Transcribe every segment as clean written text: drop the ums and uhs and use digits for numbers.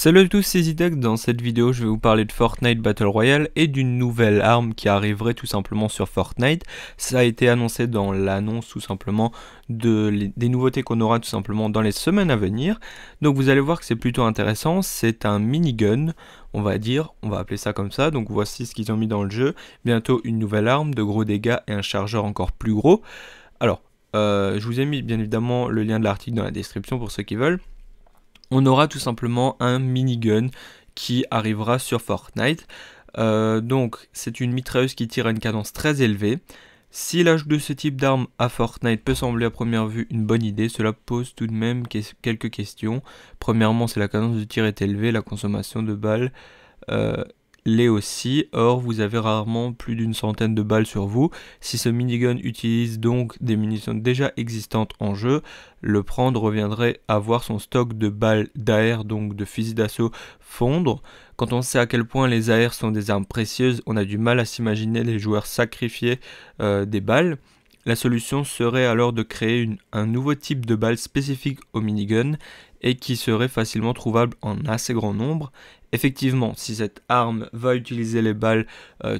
Salut à tous, c'est Zidek. Dans cette vidéo je vais vous parler de Fortnite Battle Royale et d'une nouvelle arme qui arriverait tout simplement sur Fortnite. Ça a été annoncé dans l'annonce tout simplement des nouveautés qu'on aura tout simplement dans les semaines à venir. Donc vous allez voir que c'est plutôt intéressant, c'est un minigun, on va dire, on va appeler ça comme ça. Donc voici ce qu'ils ont mis dans le jeu, bientôt une nouvelle arme, de gros dégâts et un chargeur encore plus gros. Alors je vous ai mis bien évidemment le lien de l'article dans la description pour ceux qui veulent. On aura tout simplement un minigun qui arrivera sur Fortnite. Donc c'est une mitrailleuse qui tire à une cadence très élevée. Si l'ajout de ce type d'arme à Fortnite peut sembler à première vue une bonne idée, cela pose tout de même quelques questions. Premièrement, si la cadence de tir est élevée, la consommation de balles l'est aussi. Or, vous avez rarement plus d'une centaine de balles sur vous. Si ce minigun utilise donc des munitions déjà existantes en jeu, le prendre reviendrait à voir son stock de balles d'AR, donc de fusils d'assaut, fondre. Quand on sait à quel point les AR sont des armes précieuses, on a du mal à s'imaginer les joueurs sacrifier des balles. La solution serait alors de créer un nouveau type de balle spécifique au minigun et qui serait facilement trouvable en assez grand nombre. Effectivement, si cette arme va utiliser les balles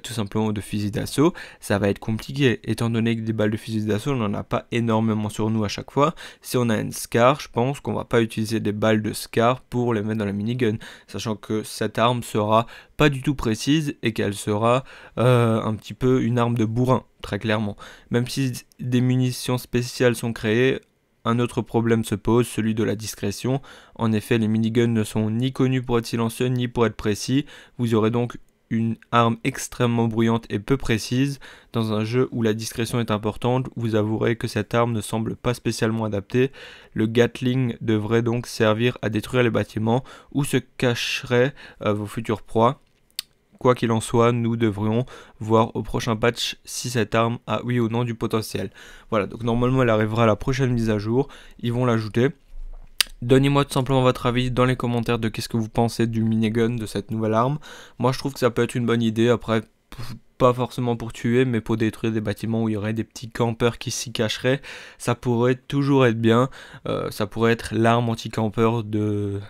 tout simplement de fusil d'assaut, ça va être compliqué, étant donné que des balles de fusil d'assaut, on n'en a pas énormément sur nous à chaque fois. Si on a une SCAR, je pense qu'on va pas utiliser des balles de SCAR pour les mettre dans la minigun, sachant que cette arme sera pas du tout précise et qu'elle sera un petit peu une arme de bourrin, très clairement. Même si des munitions spéciales sont créées, un autre problème se pose, celui de la discrétion. En effet, les miniguns ne sont ni connus pour être silencieux ni pour être précis. Vous aurez donc une arme extrêmement bruyante et peu précise. Dans un jeu où la discrétion est importante, vous avouerez que cette arme ne semble pas spécialement adaptée. Le Gatling devrait donc servir à détruire les bâtiments où se cacheraient vos futures proies. Quoi qu'il en soit, nous devrions voir au prochain patch si cette arme a oui ou non du potentiel. Voilà, donc normalement elle arrivera à la prochaine mise à jour, ils vont l'ajouter. Donnez-moi tout simplement votre avis dans les commentaires de qu'est-ce que vous pensez du minigun, de cette nouvelle arme. Moi je trouve que ça peut être une bonne idée, après pas forcément pour tuer, mais pour détruire des bâtiments où il y aurait des petits campeurs qui s'y cacheraient. Ça pourrait toujours être bien, ça pourrait être l'arme anti-campeur de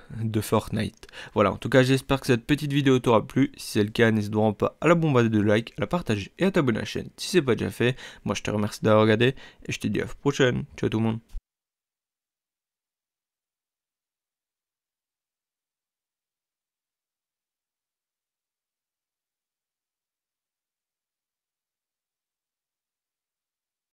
Fortnite. Voilà, en tout cas j'espère que cette petite vidéo t'aura plu. Si c'est le cas, n'hésite vraiment pas à la bombarder de likes, à la partager et à t'abonner à la chaîne si c'est pas déjà fait. Moi je te remercie d'avoir regardé et je te dis à la prochaine, ciao tout le monde.